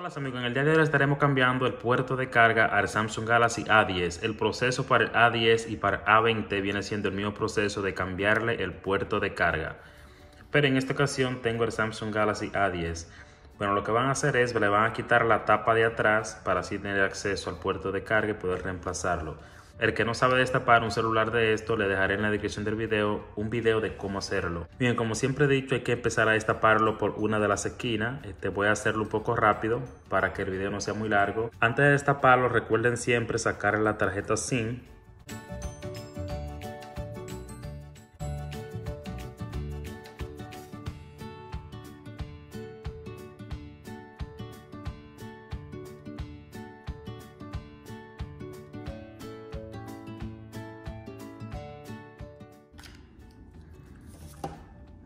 Hola amigos, en el día de hoy estaremos cambiando el puerto de carga al Samsung Galaxy A10. El proceso para el A10 y para A20 viene siendo el mismo proceso de cambiarle el puerto de carga. Pero en esta ocasión tengo el Samsung Galaxy A10. Bueno, lo que van a hacer es, le van a quitar la tapa de atrás para así tener acceso al puerto de carga y poder reemplazarlo. El que no sabe destapar un celular de esto, le dejaré en la descripción del video un video de cómo hacerlo. Bien, como siempre he dicho, hay que empezar a destaparlo por una de las esquinas. Voy a hacerlo un poco rápido para que el video no sea muy largo. Antes de destaparlo, recuerden siempre sacar la tarjeta SIM.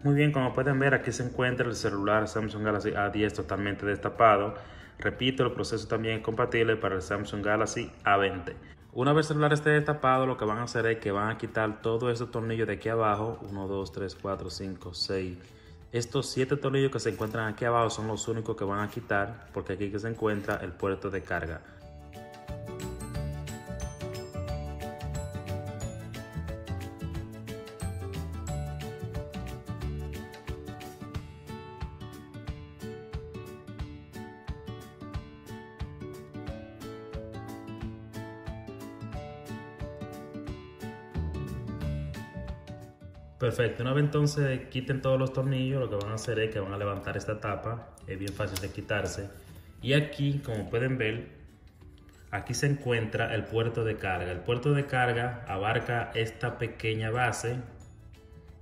Muy bien, como pueden ver, aquí se encuentra el celular Samsung Galaxy A10 totalmente destapado. Repito, el proceso también es compatible para el Samsung Galaxy A20. Una vez el celular esté destapado, lo que van a hacer es que van a quitar todos estos tornillos de aquí abajo. 1, 2, 3, 4, 5, 6. Estos 7 tornillos que se encuentran aquí abajo son los únicos que van a quitar, porque aquí que se encuentra el puerto de carga. Perfecto, una vez entonces quiten todos los tornillos, lo que van a hacer es que van a levantar esta tapa, es bien fácil de quitarse. Y aquí, como pueden ver, aquí se encuentra el puerto de carga. El puerto de carga abarca esta pequeña base,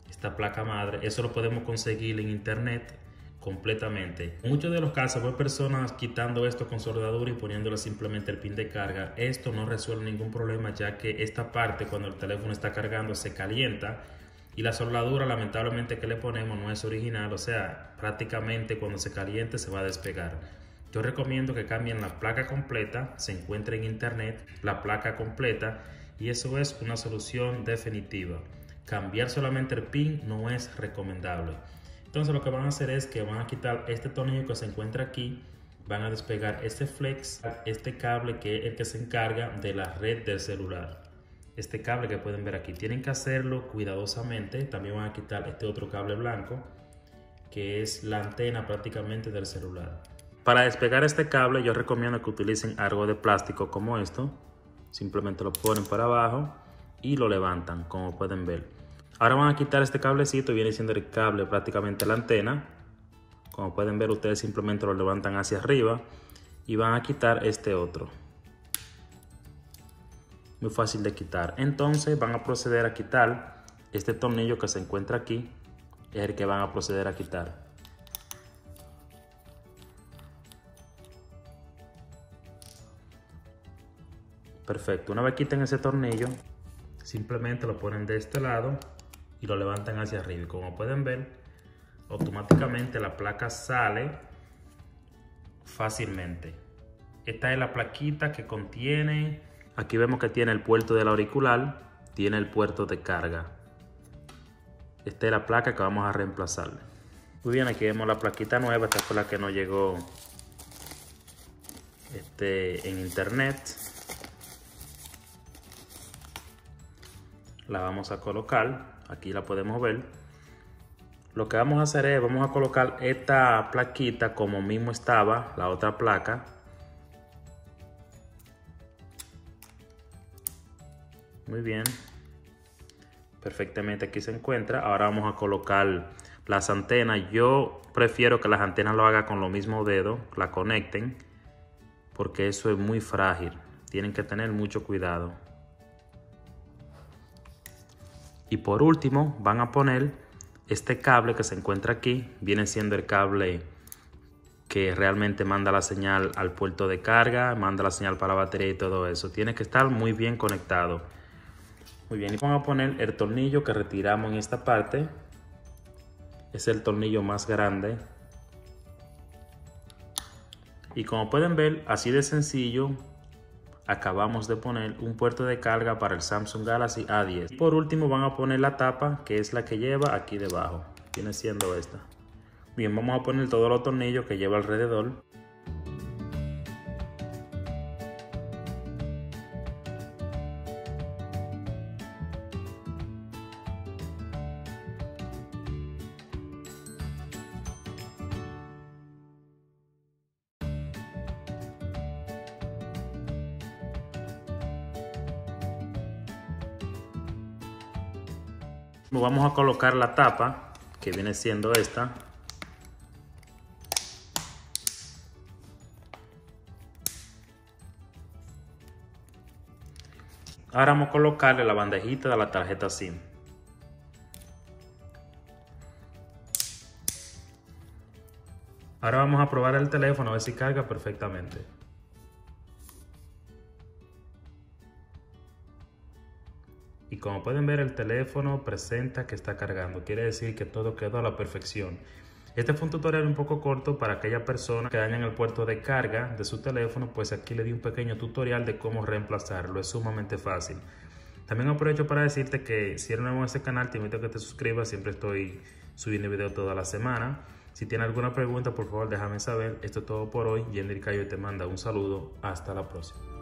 esta placa madre. Eso lo podemos conseguir en internet completamente. En muchos de los casos veo personas quitando esto con soldadura y poniéndole simplemente el pin de carga. Esto no resuelve ningún problema, ya que esta parte, cuando el teléfono está cargando, se calienta. Y la soldadura, lamentablemente, que le ponemos no es original, o sea, prácticamente cuando se caliente se va a despegar. Yo recomiendo que cambien la placa completa, se encuentra en internet la placa completa, y eso es una solución definitiva. Cambiar solamente el pin no es recomendable. Entonces lo que van a hacer es que van a quitar este tornillo que se encuentra aquí, van a despegar este flex, este cable que es el que se encarga de la red del celular. Este cable que pueden ver aquí, tienen que hacerlo cuidadosamente. También van a quitar este otro cable blanco que es la antena prácticamente del celular. Para despegar este cable yo recomiendo que utilicen algo de plástico como esto. Simplemente lo ponen para abajo y lo levantan, como pueden ver. Ahora van a quitar este cablecito, viene siendo el cable prácticamente la antena. Como pueden ver, ustedes simplemente lo levantan hacia arriba y van a quitar este otro. Muy fácil de quitar. Entonces van a proceder a quitar este tornillo que se encuentra aquí, es el que van a proceder a quitar. Perfecto, una vez quiten ese tornillo, simplemente lo ponen de este lado y lo levantan hacia arriba. Y como pueden ver, automáticamente la placa sale fácilmente. Esta es la plaquita que contiene. Aquí vemos que tiene el puerto del auricular, tiene el puerto de carga. Esta es la placa que vamos a reemplazar. Muy bien, aquí vemos la plaquita nueva, esta fue la que no llegó en internet. La vamos a colocar, aquí la podemos ver. Lo que vamos a hacer es, vamos a colocar esta plaquita como mismo estaba la otra placa. Muy bien, perfectamente aquí se encuentra. Ahora vamos a colocar las antenas. Yo prefiero que las antenas lo haga con los mismos dedos, la conecten, porque eso es muy frágil. Tienen que tener mucho cuidado. Y por último van a poner este cable que se encuentra aquí. Viene siendo el cable que realmente manda la señal al puerto de carga, manda la señal para la batería y todo eso. Tiene que estar muy bien conectado. Muy bien, y vamos a poner el tornillo que retiramos en esta parte. Es el tornillo más grande. Y como pueden ver, así de sencillo, acabamos de poner un puerto de carga para el Samsung Galaxy A10. Y por último van a poner la tapa, que es la que lleva aquí debajo. Viene siendo esta. Bien, vamos a poner todos los tornillos que lleva alrededor. Vamos a colocar la tapa, que viene siendo esta. Ahora vamos a colocarle la bandejita de la tarjeta SIM. Ahora vamos a probar el teléfono a ver si carga perfectamente. Y como pueden ver, el teléfono presenta que está cargando. Quiere decir que todo quedó a la perfección. Este fue un tutorial un poco corto para aquella persona que dañan el puerto de carga de su teléfono, pues aquí le di un pequeño tutorial de cómo reemplazarlo. Es sumamente fácil. También aprovecho para decirte que si eres nuevo en este canal, te invito a que te suscribas. Siempre estoy subiendo videos toda la semana. Si tienes alguna pregunta, por favor déjame saber. Esto es todo por hoy. Yendry Cayo te manda un saludo. Hasta la próxima.